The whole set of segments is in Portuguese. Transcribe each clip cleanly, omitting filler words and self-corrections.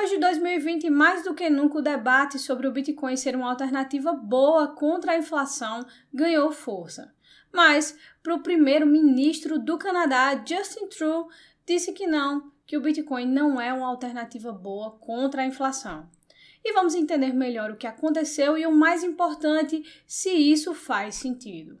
Depois de 2020, mais do que nunca o debate sobre o Bitcoin ser uma alternativa boa contra a inflação ganhou força. Mas, para o primeiro-ministro do Canadá, Justin Trudeau, disse que não, que o Bitcoin não é uma alternativa boa contra a inflação. E vamos entender melhor o que aconteceu e, o mais importante, se isso faz sentido.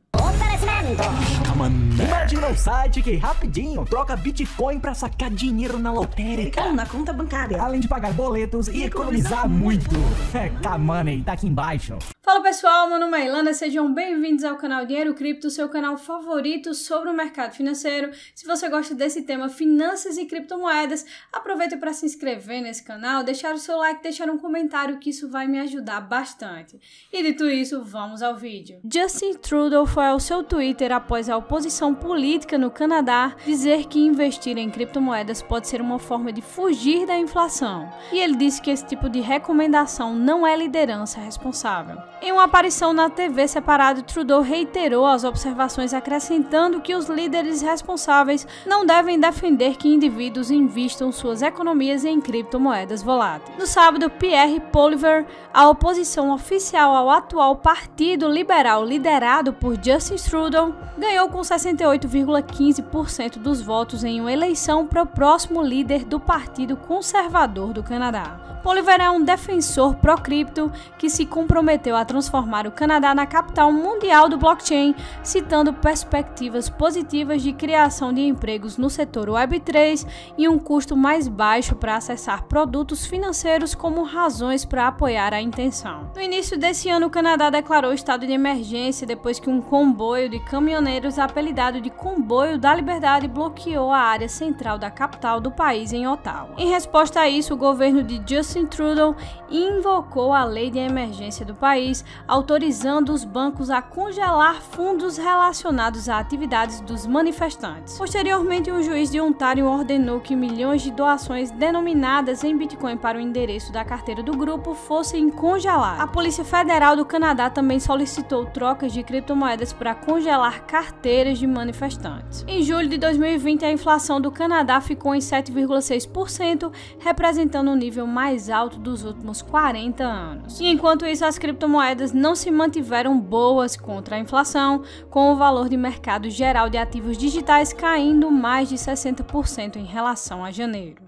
Imagina um site que rapidinho troca Bitcoin pra sacar dinheiro na lotérica ou na conta bancária, além de pagar boletos e economizar muito. É Kamoney, tá aqui embaixo. Fala pessoal, meu nome é Ilana, sejam bem-vindos ao canal Dinheiro Cripto, seu canal favorito sobre o mercado financeiro. Se você gosta desse tema, finanças e criptomoedas, aproveita para se inscrever nesse canal, deixar o seu like, deixar um comentário que isso vai me ajudar bastante. E dito isso, vamos ao vídeo. Justin Trudeau foi ao seu Twitter após a oposição política no Canadá dizer que investir em criptomoedas pode ser uma forma de fugir da inflação. E ele disse que esse tipo de recomendação não é liderança responsável. Em uma aparição na TV separada, Trudeau reiterou as observações, acrescentando que os líderes responsáveis não devem defender que indivíduos investam suas economias em criptomoedas voláteis. No sábado, Pierre Poilievre, a oposição oficial ao atual Partido Liberal liderado por Justin Trudeau, ganhou com 68,15% dos votos em uma eleição para o próximo líder do Partido Conservador do Canadá. Poilievre é um defensor pró-cripto que se comprometeu a transformar o Canadá na capital mundial do blockchain, citando perspectivas positivas de criação de empregos no setor Web3 e um custo mais baixo para acessar produtos financeiros como razões para apoiar a intenção. No início desse ano, o Canadá declarou estado de emergência depois que um comboio de caminhoneiros apelidado de Comboio da Liberdade bloqueou a área central da capital do país em Ottawa. Em resposta a isso, o governo de Justin Trudeau invocou a lei de emergência do país, autorizando os bancos a congelar fundos relacionados a atividades dos manifestantes. Posteriormente, um juiz de Ontário ordenou que milhões de doações denominadas em Bitcoin para o endereço da carteira do grupo fossem congeladas. A Polícia Federal do Canadá também solicitou trocas de criptomoedas para congelar carteiras de manifestantes. Em julho de 2020, a inflação do Canadá ficou em 7,6%, representando o nível mais alto dos últimos 40 anos. E enquanto isso, as criptomoedas não se mantiveram boas contra a inflação, com o valor de mercado geral de ativos digitais caindo mais de 60% em relação a janeiro.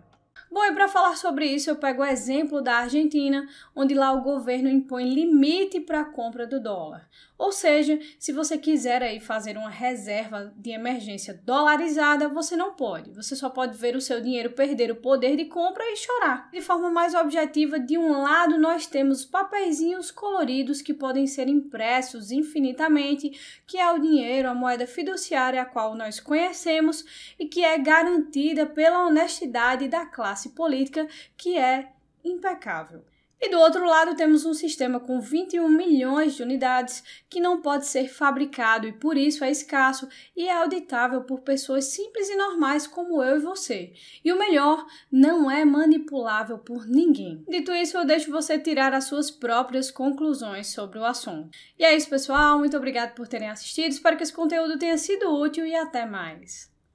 Bom, e para falar sobre isso, eu pego o exemplo da Argentina, onde lá o governo impõe limite para a compra do dólar. Ou seja, se você quiser aí fazer uma reserva de emergência dolarizada, você não pode. Você só pode ver o seu dinheiro perder o poder de compra e chorar. De forma mais objetiva, de um lado nós temos papeizinhos coloridos que podem ser impressos infinitamente, que é o dinheiro, a moeda fiduciária a qual nós conhecemos e que é garantida pela honestidade da classe política, que é impecável. E do outro lado temos um sistema com 21 milhões de unidades que não pode ser fabricado e por isso é escasso e é auditável por pessoas simples e normais como eu e você. E o melhor, não é manipulável por ninguém. Dito isso, eu deixo você tirar as suas próprias conclusões sobre o assunto. E é isso pessoal, muito obrigado por terem assistido, espero que esse conteúdo tenha sido útil e até mais.